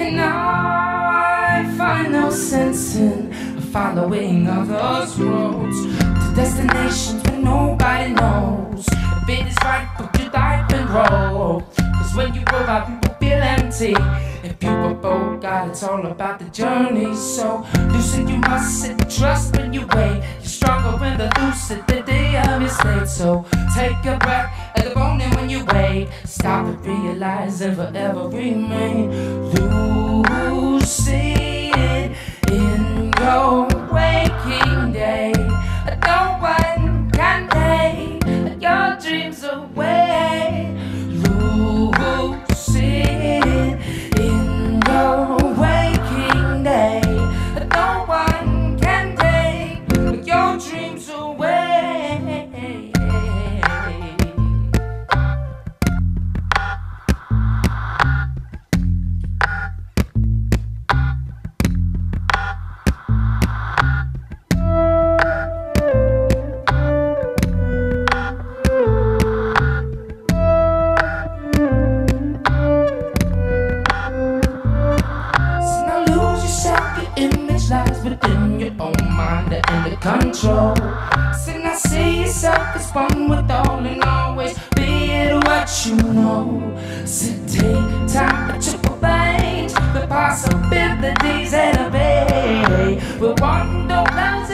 And now I find no sense in the following of those roads to destinations where nobody knows. The bit is right, but you dive and roll. Cause when you roll out, you will feel empty. If you were bold, God, it's all about the journey. So lucid you must sit, trust when you wait. You're stronger when the lucid, the day of your slate. So take a breath at the bone, and when you wait, stop and realize and forever remain lucid in your waking day. No one can take your dreams away. Lucid in your waking day. No one can take your dreams away. Under control. So now see yourself as one with all and always be it what you know. So take time to arrange the possibilities and obey. We're one, don't lose.